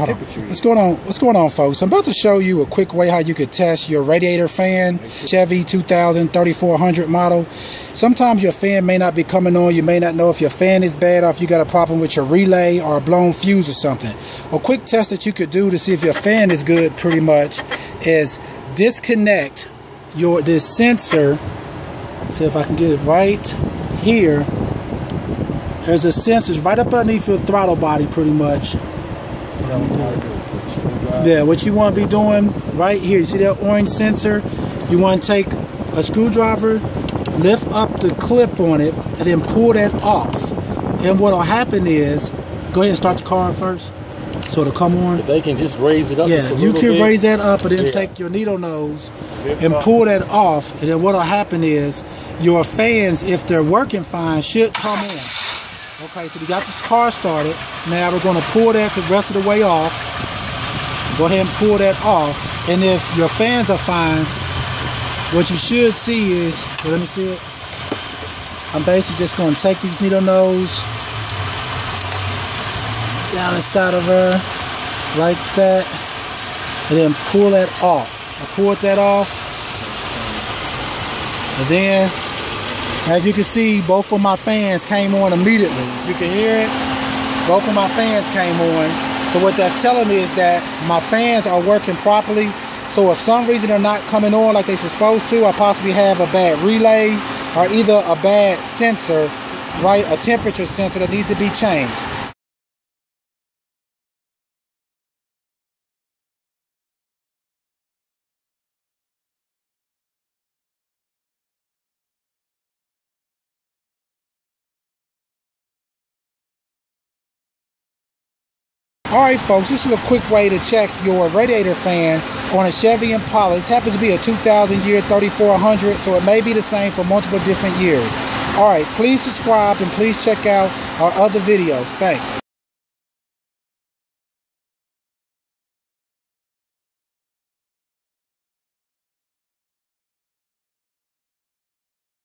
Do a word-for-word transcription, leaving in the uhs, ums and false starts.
Right, what's going on? What's going on, folks? I'm about to show you a quick way how you could test your radiator fan, Chevy two thousand, thirty-four hundred model. Sometimes your fan may not be coming on. You may not know if your fan is bad or if you got a problem with your relay or a blown fuse or something. A quick test that you could do to see if your fan is good, pretty much, is disconnect your this sensor. See if I can get it right here. There's a sensor right up underneath your throttle body, pretty much. Yeah, what you want to be doing right here, you see that orange sensor? You want to take a screwdriver, lift up the clip on it, and then pull that off. And what will happen is, go ahead and start the car first, so it'll come on. If they can just raise it up yeah, just a you can bit. Raise that up, and then yeah. take your needle nose and pull that off. And then what will happen is, your fans, if they're working fine, should come on. Okay, so we got this car started. Now we're going to pull that the rest of the way off. Go ahead and pull that off. And if your fans are fine, what you should see is, well, let me see it. I'm basically just going to take these needle nose down inside of her, like that, and then pull that off. I pulled that off. And then, as you can see, both of my fans came on immediately. You can hear it. Both of my fans came on. So what that's telling me is that my fans are working properly. So if some reason they're not coming on like they're supposed to, I possibly have a bad relay or either a bad sensor, right? A temperature sensor that needs to be changed. Alright folks, this is a quick way to check your radiator fan on a Chevy Impala. This happens to be a two thousand year thirty-four hundred, so it may be the same for multiple different years. Alright, please subscribe and please check out our other videos. Thanks.